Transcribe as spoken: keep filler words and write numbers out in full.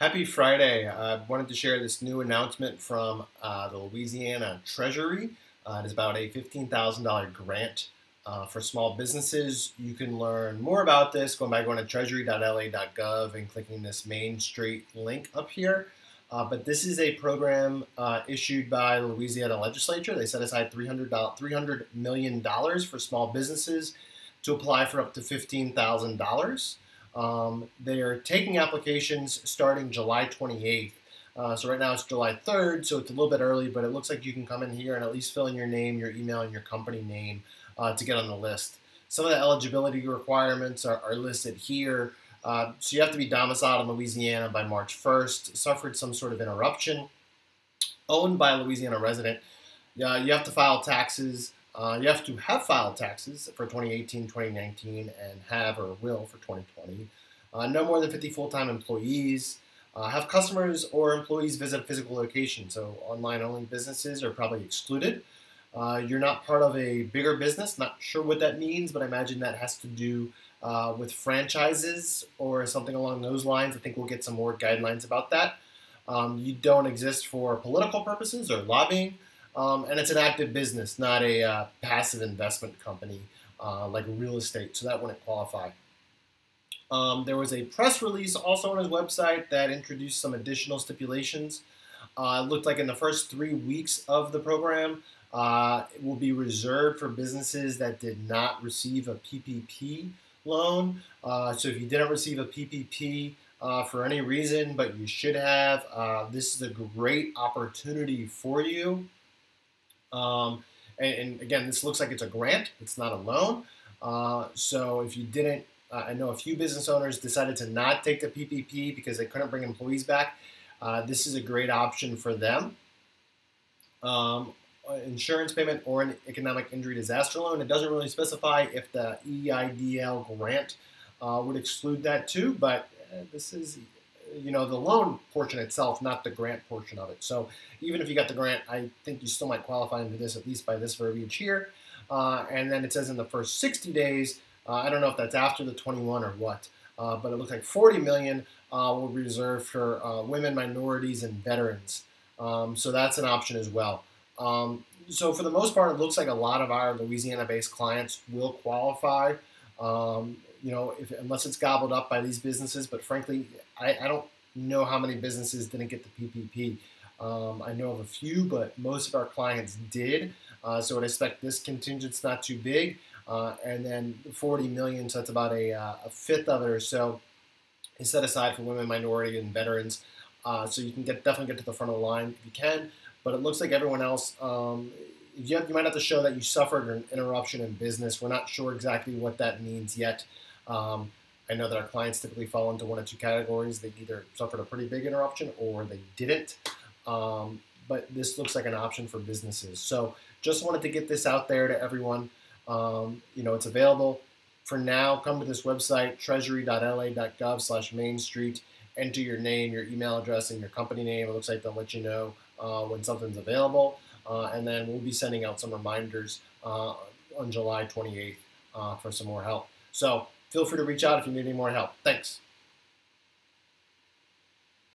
Happy Friday. I wanted to share this new announcement from uh, the Louisiana Treasury. Uh, it is about a fifteen thousand dollar grant uh, for small businesses. You can learn more about this going by going to treasury dot L A dot gov and clicking this Main Street link up here. Uh, but this is a program uh, issued by the Louisiana Legislature. They set aside three hundred million dollars for small businesses to apply for up to fifteen thousand dollars. Um, they are taking applications starting July twenty-eighth. Uh, so right now it's July third, so it's a little bit early, but it looks like you can come in here and at least fill in your name, your email, and your company name uh, to get on the list. Some of the eligibility requirements are, are listed here. Uh, so you have to be domiciled in Louisiana by March first, suffered some sort of interruption, owned by a Louisiana resident. Uh, you have to file taxes. Uh, you have to have filed taxes for twenty eighteen, twenty nineteen, and have or will for twenty twenty. Uh, no more than fifty full-time employees. Uh, have customers or employees visit a physical location, so online-only businesses are probably excluded. Uh, you're not part of a bigger business. Not sure what that means, but I imagine that has to do uh, with franchises or something along those lines. I think we'll get some more guidelines about that. Um, you don't exist for political purposes or lobbying. Um, and it's an active business, not a uh, passive investment company uh, like real estate, so that wouldn't qualify. Um, there was a press release also on his website that introduced some additional stipulations. Uh, it looked like in the first three weeks of the program, uh, it will be reserved for businesses that did not receive a P P P loan. Uh, so if you didn't receive a P P P uh, for any reason, but you should have, uh, this is a great opportunity for you. Um, and, and again, this looks like it's a grant, it's not a loan. Uh, so if you didn't, uh, I know a few business owners decided to not take the P P P because they couldn't bring employees back. Uh, this is a great option for them. Um, insurance payment or an economic injury disaster loan. It doesn't really specify if the E I D L grant uh, would exclude that too, but uh, this is, you know, the loan portion itself, not the grant portion of it. So even if you got the grant, I think you still might qualify into this, at least by this verbiage here. Uh, and then it says in the first sixty days, uh, I don't know if that's after the twenty-one or what, uh, but it looks like forty million dollars uh, will be reserved for uh, women, minorities, and veterans. Um, so that's an option as well. Um, so for the most part, it looks like a lot of our Louisiana-based clients will qualify. Um, you know, if, unless it's gobbled up by these businesses, but frankly, I, I don't know how many businesses didn't get the P P P. Um, I know of a few, but most of our clients did. Uh, so I'd expect this contingent's not too big. Uh, and then forty million, so that's about a, uh, a fifth of it or so, is set aside for women, minority, and veterans. Uh, so you can get definitely get to the front of the line if you can. But it looks like everyone else, um, you, have, you might have to show that you suffered an interruption in business. We're not sure exactly what that means yet. Um, I know that our clients typically fall into one or two categories. They either suffered a pretty big interruption or they didn't. Um, but this looks like an option for businesses. So just wanted to get this out there to everyone. Um, you know, it's available. For now, come to this website, treasury dot L A dot gov slash Main Street. Enter your name, your email address, and your company name. It looks like they'll let you know uh, when something's available. Uh, and then we'll be sending out some reminders uh, on July twenty-eighth uh, for some more help. So feel free to reach out if you need any more help. Thanks.